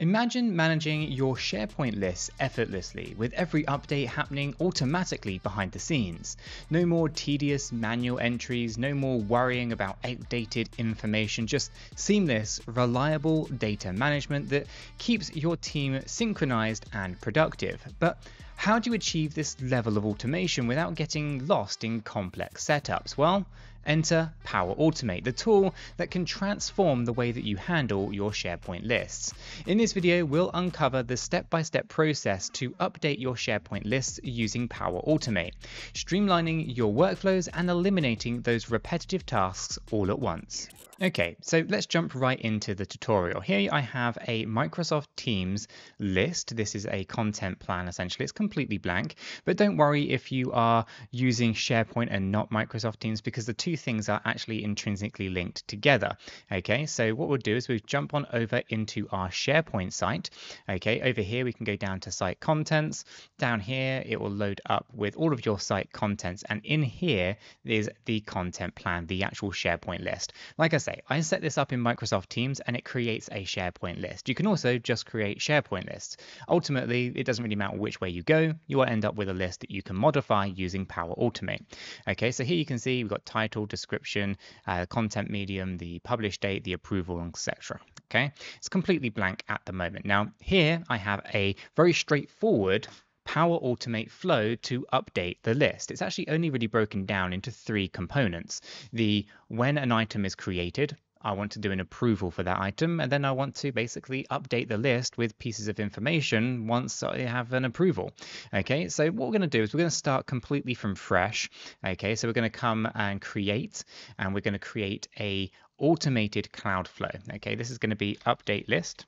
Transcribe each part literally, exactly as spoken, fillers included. Imagine managing your SharePoint lists effortlessly, with every update happening automatically behind the scenes. No more tedious manual entries, no more worrying about outdated information, just seamless, reliable data management that keeps your team synchronized and productive. But how do you achieve this level of automation without getting lost in complex setups? Well, enter Power Automate, the tool that can transform the way that you handle your SharePoint lists. In this video, we'll uncover the step-by-step process to update your SharePoint lists using Power Automate, streamlining your workflows and eliminating those repetitive tasks all at once. Okay, so let's jump right into the tutorial. Here I have a Microsoft Teams list. This is a content plan, essentially. It's completely blank, but don't worry if you are using SharePoint and not Microsoft Teams, because the two things are actually intrinsically linked together. Okay, so what we'll do is we jump on over into our SharePoint site. Okay, over here we can go down to site contents. Down here it will load up with all of your site contents, and in here is the content plan, the actual SharePoint list. Like I said, I set this up in Microsoft Teams and it creates a SharePoint list. You can also just create SharePoint lists. Ultimately, it doesn't really matter which way you go, you will end up with a list that you can modify using Power Automate. Okay, so here you can see we've got title, description, uh, content medium, the publish date, the approval, et cetera. Okay, it's completely blank at the moment. Now, here I have a very straightforward Power Automate flow to update the list. It's actually only really broken down into three components. The when an item is created, I want to do an approval for that item, and then I want to basically update the list with pieces of information once I have an approval. Okay, so what we're going to do is we're going to start completely from fresh. Okay, so we're going to come and create, and we're going to create a automated cloud flow. Okay, this is going to be update list,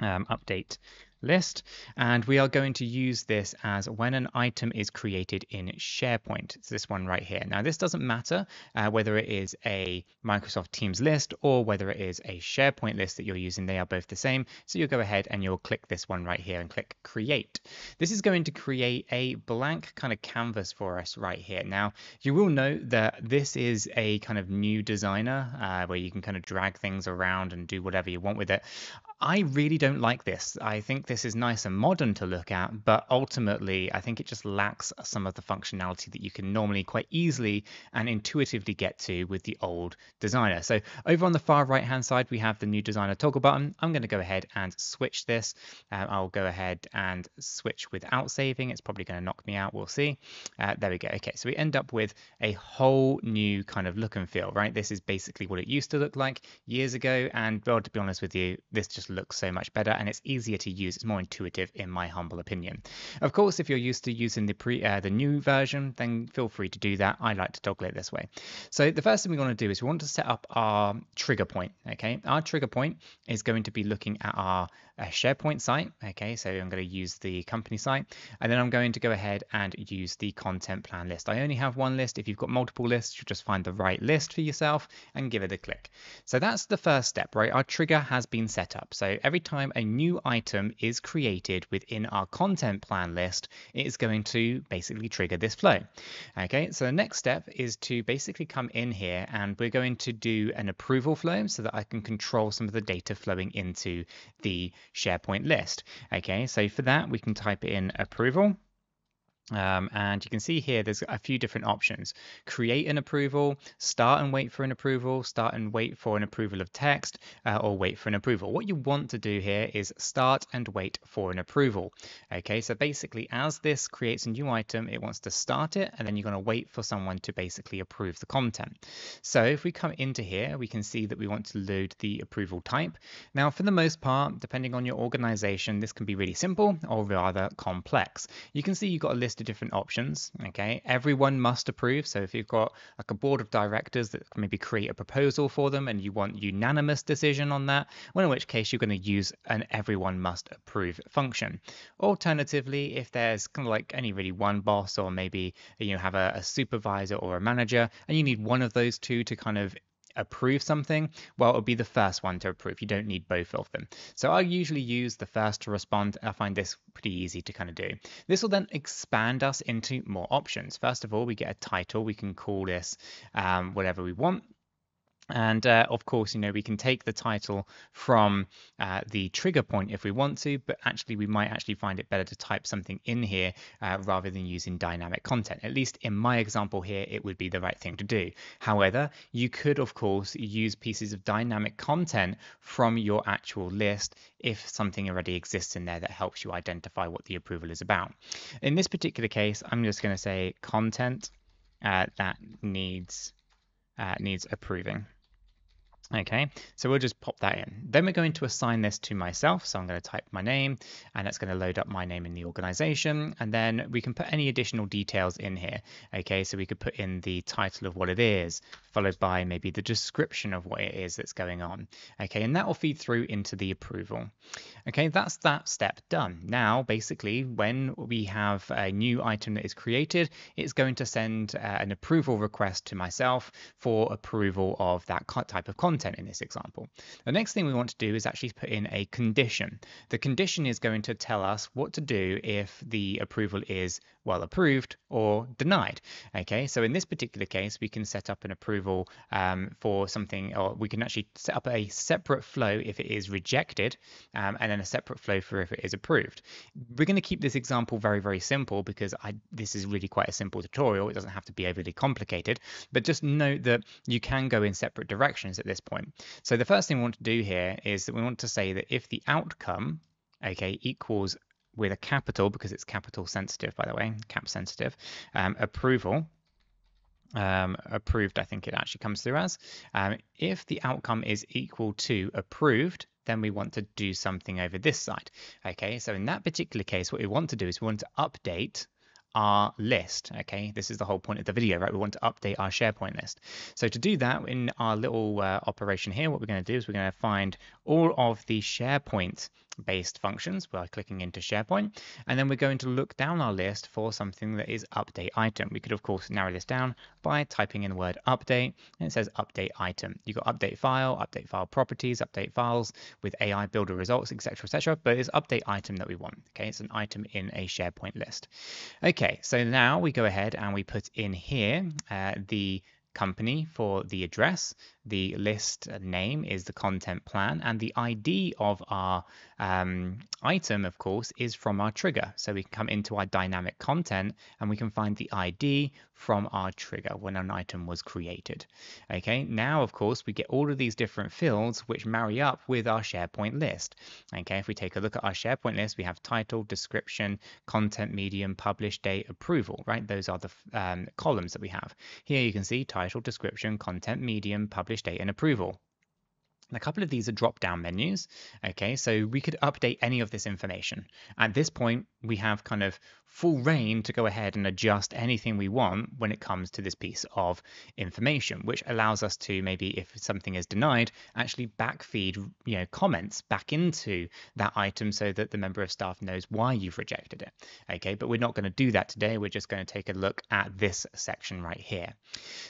um, update list, and we are going to use this as when an item is created in SharePoint. It's this one right here. Now, this doesn't matter uh, whether it is a Microsoft Teams list or whether it is a SharePoint list that you're using. They are both the same. So you'll go ahead and you'll click this one right here and click create. This is going to create a blank kind of canvas for us right here. Now, you will note that this is a kind of new designer uh, where you can kind of drag things around and do whatever you want with it. I really don't like this. I think this is nice and modern to look at, but ultimately I think it just lacks some of the functionality that you can normally quite easily and intuitively get to with the old designer. So over on the far right hand side, we have the new designer toggle button. I'm going to go ahead and switch this. Uh, I'll go ahead and switch without saving. It's probably going to knock me out. We'll see. Uh, there we go. Okay, so we end up with a whole new kind of look and feel, right? This is basically what it used to look like years ago. And well, to be honest with you, this just looks so much better and it's easier to use. It's more intuitive in my humble opinion. Of course, if you're used to using the pre uh, the new version, then feel free to do that. I like to toggle it this way. So the first thing we want to do is we want to set up our trigger point. Okay, our trigger point is going to be looking at our uh, SharePoint site. Okay, so I'm going to use the company site, and then I'm going to go ahead and use the content plan list. I only have one list. If you've got multiple lists, you just find the right list for yourself and give it a click. So that's the first step, right? Our trigger has been set up. So every time a new item is created within our content plan list, it is going to basically trigger this flow. Okay, so the next step is to basically come in here and we're going to do an approval flow so that I can control some of the data flowing into the SharePoint list. Okay, so for that, we can type in approval. Um, and you can see here, there's a few different options. Create an approval, start and wait for an approval, start and wait for an approval of text, uh, or wait for an approval. What you want to do here is start and wait for an approval. Okay, so basically as this creates a new item, it wants to start it, and then you're going to wait for someone to basically approve the content. So if we come into here, we can see that we want to load the approval type. Now, for the most part, depending on your organization, this can be really simple or rather complex. You can see you've got a list of different options. Okay, everyone must approve. So if you've got like a board of directors that can maybe create a proposal for them and you want unanimous decision on that, well, in which case you're going to use an everyone must approve function. Alternatively, if there's kind of like only really one boss, or maybe you know have a, a supervisor or a manager and you need one of those two to kind of approve something, well, it'll be the first one to approve. You don't need both of them. So I usually use the first to respond. I find this pretty easy to kind of do. This will then expand us into more options. First of all, we get a title. We can call this um, whatever we want. And uh, of course, you know, we can take the title from uh, the trigger point if we want to, but actually we might actually find it better to type something in here uh, rather than using dynamic content. At least in my example here, it would be the right thing to do. However, you could, of course, use pieces of dynamic content from your actual list if something already exists in there that helps you identify what the approval is about. In this particular case, I'm just going to say content uh, that needs Uh, needs approving. Okay, so we'll just pop that in. Then we're going to assign this to myself. So I'm going to type my name, and it's going to load up my name in the organization. And then we can put any additional details in here. Okay, so we could put in the title of what it is, followed by maybe the description of what it is that's going on. Okay, and that will feed through into the approval. Okay, that's that step done. Now, basically, when we have a new item that is created, it's going to send uh, an approval request to myself for approval of that type of content in this example. The next thing we want to do is actually put in a condition. The condition is going to tell us what to do if the approval is, well, approved or denied. Okay, so in this particular case, we can set up an approval um, for something, or we can actually set up a separate flow if it is rejected, um, and then a separate flow for if it is approved. We're going to keep this example very, very simple because I, this is really quite a simple tutorial. It doesn't have to be overly complicated, but just note that you can go in separate directions at this point. So the first thing we want to do here is that we want to say that if the outcome, okay, equals with a capital, because it's capital sensitive, by the way, cap sensitive, um, approval, um, approved, I think it actually comes through as, um, if the outcome is equal to approved, then we want to do something over this side. Okay, so in that particular case, what we want to do is we want to update our list. Okay, this is the whole point of the video, right? We want to update our SharePoint list. So to do that, in our little uh, operation here, what we're going to do is we're going to find all of the SharePoint based functions by clicking into SharePoint, and then we're going to look down our list for something that is update item. We could of course narrow this down by typing in the word update, and it says update item. You've got update file, update file properties, update files with A I Builder results, etc, etc, but it's update item that we want. Okay, it's an item in a SharePoint list. Okay, so now we go ahead and we put in here uh, the company for the address, the list name is the content plan, and the I D of our um, item, of course, is from our trigger. So we can come into our dynamic content and we can find the I D from our trigger when an item was created. Okay, now, of course, we get all of these different fields which marry up with our SharePoint list. Okay, if we take a look at our SharePoint list, we have title, description, content medium, publish date, approval, right? Those are the um, columns that we have. Here you can see title, description, content medium, publish date and approval. A couple of these are drop-down menus. Okay, so we could update any of this information. At this point, we have kind of full reign to go ahead and adjust anything we want when it comes to this piece of information, which allows us to maybe, if something is denied, actually backfeed, you know, comments back into that item so that the member of staff knows why you've rejected it. Okay, but we're not going to do that today. We're just going to take a look at this section right here.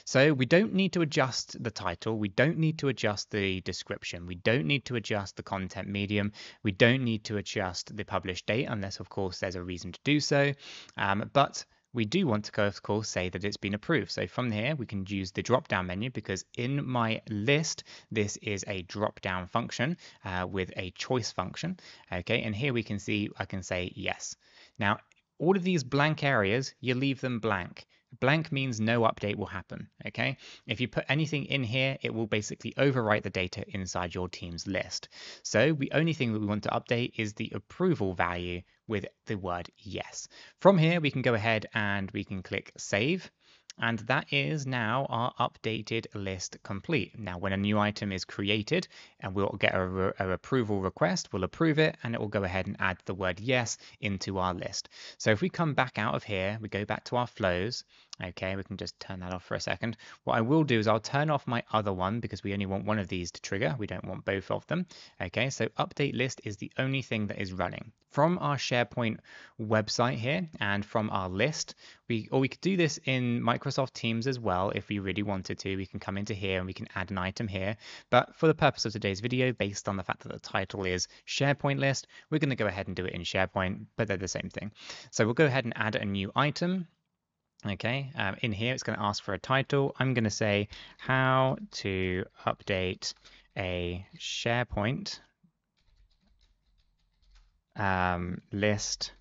So we don't need to adjust the title. We don't need to adjust the description. We don't need to adjust the content medium. We don't need to adjust the published date unless, of course, there's a reason to do so. Um, but we do want to, go, of course, say that it's been approved. So from here, we can use the drop-down menu because in my list, this is a drop-down function uh, with a choice function. Okay, and here we can see I can say yes. Now, all of these blank areas, you leave them blank. Blank means no update will happen, okay? If you put anything in here, it will basically overwrite the data inside your Teams list. So the only thing that we want to update is the approval value with the word yes. From here, we can go ahead and we can click Save. And that is now our updated list complete. Now, when a new item is created and we'll get a, re a approval request, we'll approve it and it will go ahead and add the word yes into our list. So if we come back out of here, we go back to our flows. Okay, we can just turn that off for a second. What I will do is I'll turn off my other one because we only want one of these to trigger. We don't want both of them. Okay, so update list is the only thing that is running. From our SharePoint website here and from our list, we or we could do this in Microsoft Teams as well if we really wanted to. We can come into here and we can add an item here. But for the purpose of today's video, based on the fact that the title is SharePoint list, we're going to go ahead and do it in SharePoint, but they're the same thing. So we'll go ahead and add a new item. Okay, um, in here, it's going to ask for a title. I'm going to say how to update a SharePoint um, list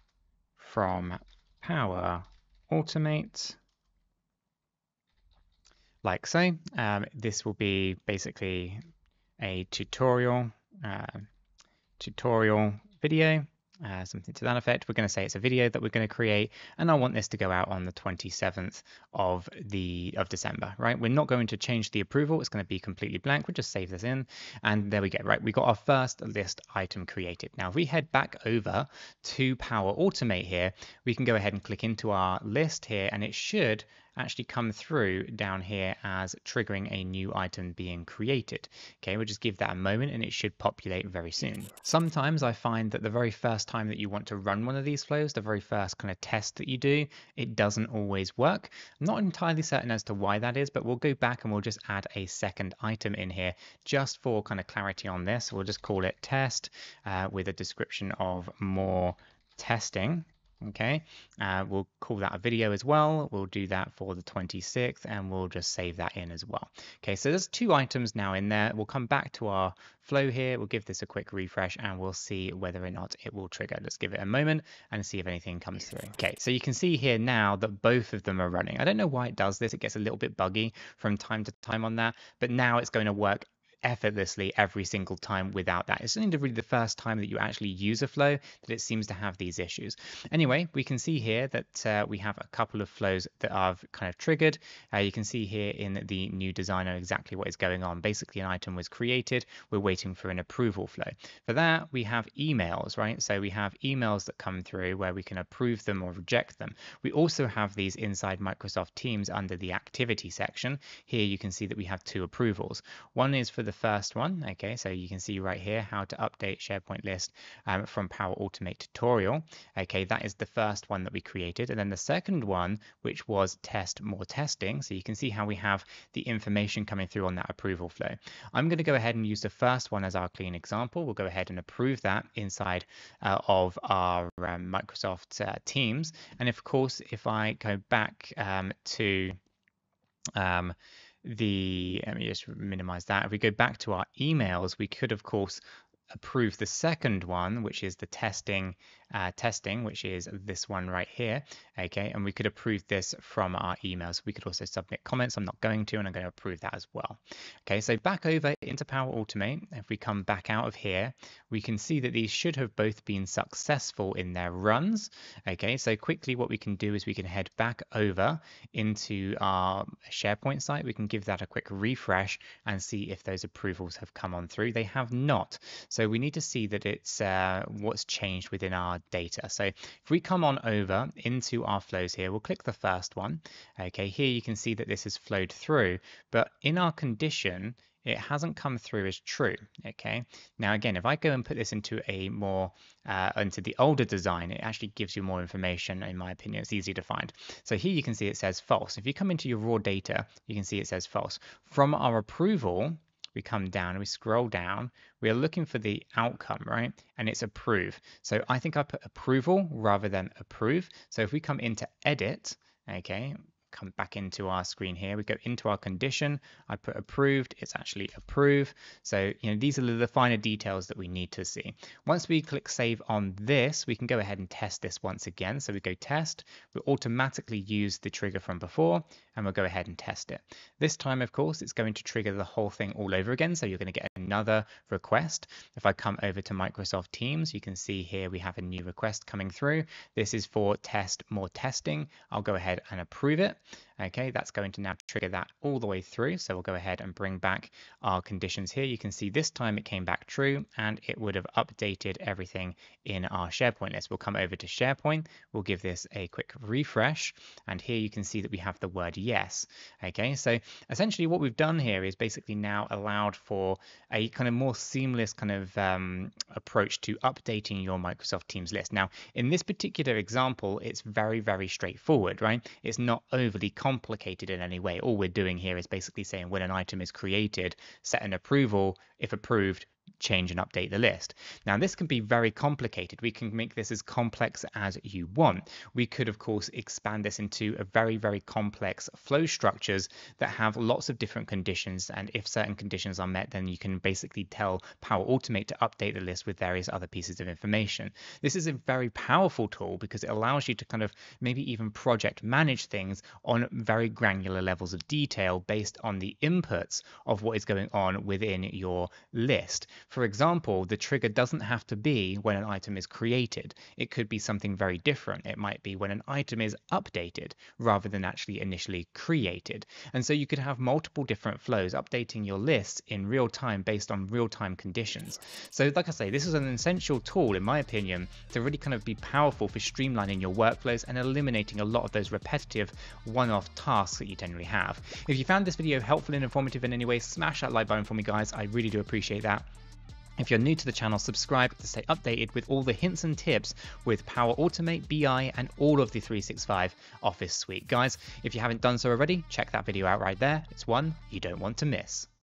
from Power Automate, like so. Um, this will be basically a tutorial, uh, tutorial video. Uh, something to that effect. We're going to say it's a video that we're going to create, and I want this to go out on the twenty-seventh of the of December, right? We're not going to change the approval. It's going to be completely blank. We'll just save this in, and there we go, right? We got our first list item created. Now, if we head back over to Power Automate here, we can go ahead and click into our list here, and it should actually come through down here as triggering a new item being created. Okay, we'll just give that a moment and it should populate very soon. Sometimes I find that the very first time that you want to run one of these flows, the very first kind of test that you do, it doesn't always work. I'm not entirely certain as to why that is, but we'll go back and we'll just add a second item in here just for kind of clarity on this. We'll just call it test uh, with a description of more testing. Okay, uh, we'll call that a video as well. We'll do that for the twenty-sixth and we'll just save that in as well. Okay, so there's two items now in there. We'll come back to our flow here. We'll give this a quick refresh and we'll see whether or not it will trigger. Let's give it a moment and see if anything comes through. Okay, so you can see here now that both of them are running. I don't know why it does this. It gets a little bit buggy from time to time on that, but now it's going to work effortlessly every single time without that. It's only really the first time that you actually use a flow that it seems to have these issues. Anyway, we can see here that uh, we have a couple of flows that are kind of triggered. Uh, you can see here in the new designer exactly what is going on. Basically, an item was created. We're waiting for an approval flow. For that, we have emails, right? So we have emails that come through where we can approve them or reject them. We also have these inside Microsoft Teams under the activity section. Here you can see that we have two approvals. One is for the The first one. Okay, so you can see right here how to update SharePoint list um, from Power Automate tutorial. Okay, that is the first one that we created, and then the second one, which was test more testing. So you can see how we have the information coming through on that approval flow. I'm going to go ahead and use the first one as our clean example. We'll go ahead and approve that inside uh, of our um, Microsoft uh, Teams. And of course, if I go back um, to um, the, let me just minimize that. If we go back to our emails, we could of course approve the second one, which is the testing uh, testing, which is this one right here. Okay, and we could approve this from our emails. We could also submit comments. I'm not going to, and I'm going to approve that as well. Okay, so back over into Power Automate. If we come back out of here, we can see that these should have both been successful in their runs. Okay, so quickly what we can do is we can head back over into our SharePoint site. We can give that a quick refresh and see if those approvals have come on through. They have not. So So we need to see that it's uh, what's changed within our data. So if we come on over into our flows here, we'll click the first one. Okay, here you can see that this has flowed through, but in our condition, it hasn't come through as true. Okay, now again, if I go and put this into a more uh, into the older design, it actually gives you more information. In my opinion, it's easy to find. So here you can see it says false. If you come into your raw data, you can see it says false. From our approval, we come down, we scroll down, we are looking for the outcome, right? And it's approve. So I think I put approval rather than approve. So if we come into edit, okay, come back into our screen here, we go into our condition, I put approved, it's actually approve. So, you know, these are the finer details that we need to see. Once we click save on this, we can go ahead and test this once again. So we go test, we'll automatically use the trigger from before, and we'll go ahead and test it. This time, of course, it's going to trigger the whole thing all over again. So you're going to get another request. If I come over to Microsoft Teams, you can see here we have a new request coming through. This is for test more testing. I'll go ahead and approve it. Okay, that's going to now trigger that all the way through. So we'll go ahead and bring back our conditions here. You can see this time it came back true, and it would have updated everything in our SharePoint list. We'll come over to SharePoint. We'll give this a quick refresh. And here you can see that we have the word yes. Okay, so essentially what we've done here is basically now allowed for a kind of more seamless kind of um, approach to updating your Microsoft Teams list. Now, in this particular example, it's very, very straightforward, right? It's not overly complicated in any way. All we're doing here is basically saying when an item is created, set an approval, if approved, change and update the list. Now, this can be very complicated. We can make this as complex as you want. We could, of course, expand this into a very, very complex flow structures that have lots of different conditions. And if certain conditions are met, then you can basically tell Power Automate to update the list with various other pieces of information. This is a very powerful tool because it allows you to kind of maybe even project manage things on very granular levels of detail based on the inputs of what is going on within your list. For example, the trigger doesn't have to be when an item is created. It could be something very different. It might be when an item is updated rather than actually initially created. And so you could have multiple different flows updating your lists in real time based on real time conditions. So like I say, this is an essential tool, in my opinion, to really kind of be powerful for streamlining your workflows and eliminating a lot of those repetitive one-off tasks that you generally have. If you found this video helpful and informative in any way, smash that like button for me, guys. I really do appreciate that. If you're new to the channel, subscribe to stay updated with all the hints and tips with Power Automate, B I, and all of the three sixty-five Office suite. Guys, if you haven't done so already, check that video out right there. It's one you don't want to miss.